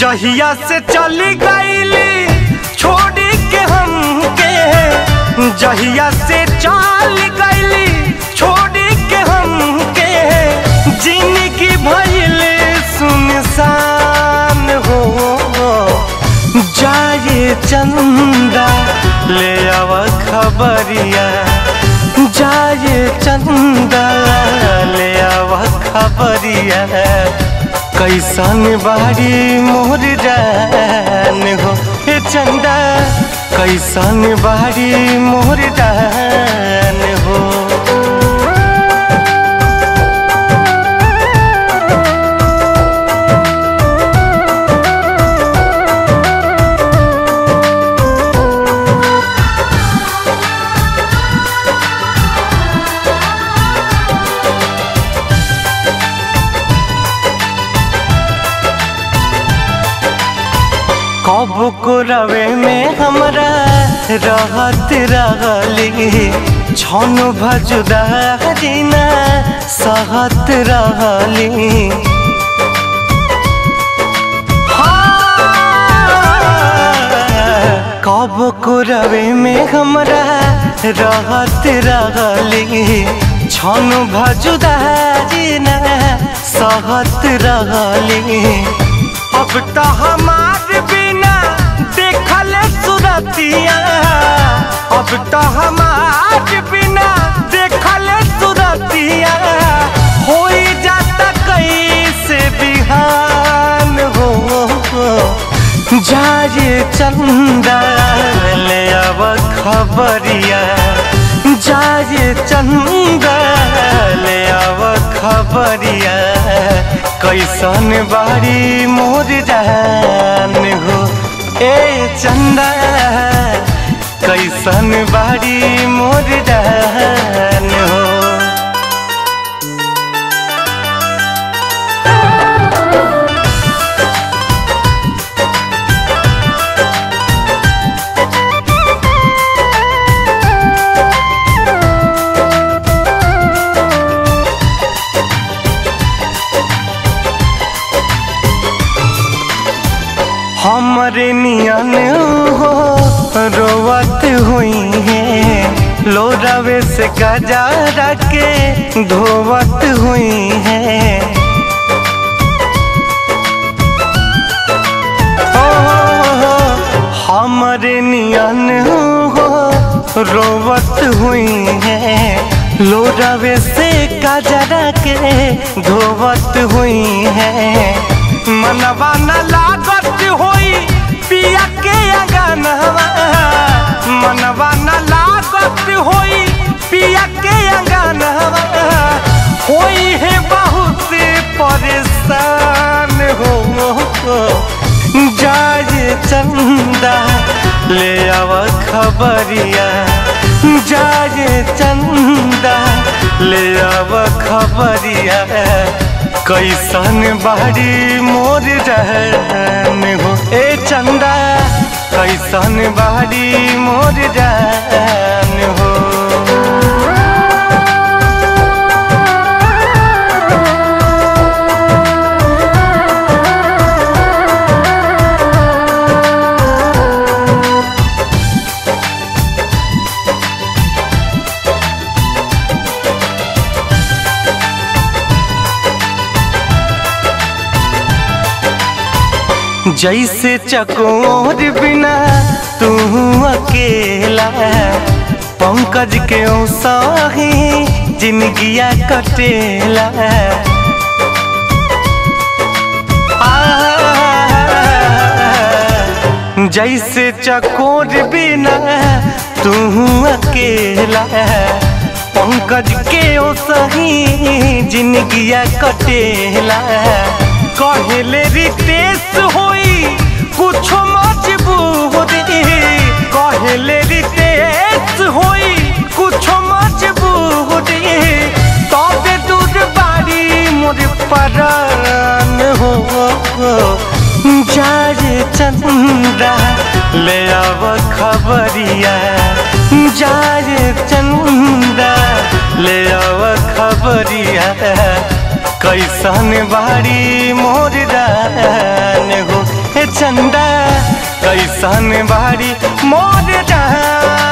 जहिया से चली गईली छोड़ के हमके, जहिया से चल गईली छोड़ के हमके, जिनकी भइल सुनसान हो जाए चंदा ले आव खबरिया, जाए चंदा ले आव खबरिया, कैसन बारी मोर जान हो चंदा, कैसन बारी मोर जान हो। कब को रवे में हमरा रहत रहली, छन भजुदा हरिना सहत रहली, कब को रवे में हमरा रहत रहली, छन भजुदा हरिना सहत रहली, अब तो हमार बिना देखल सुरतिया, अब तो हमार बिना देखल सुरतिया, हो जाता कैसे बिहान हो जाए चंदा ले आव खबरिया, जाए चंदा ले आव खबरिया, कैसन बारी मोर जान हो ए चंदा, कैसन बारी मोर जान हो। हमरे नियन हो रोवत हुई है, लोरावे से गजा रखे धोवत हुई है, हमरे नियन हो रोवत हुई है, लोरावे से गजा रखे धोवत हुई है, मनवा न लागत होई पिया के अंगनवा, मनवा न लागत होई पिया के अंगनवा, होई है बहुत परेशान हो जाए चंदा ले आव खबरिया, जाए चंदा ले आव खबरिया, कैसन बारी मोर जान हो ए चंदा, कैसन बारी मोर जान हो। जैसे चकोर बिना तू अकेला, पंकज के साही जिंदगिया कटेला, जैसे चकोर बिना तू अकेला, पंकज के साही जिंदगिया कटेला, कहले रितेश होई कुछ मजबूरी, कहले रितेश होई कुछ मजबूरी, तब दूर बारी मोर परान हो जाए चंदा ले आव खबरिया, जाए चंदा ले आव खबरिया, कैसन बारी मोर जान हो चंदा कैसन बाड़ी मोर जहां।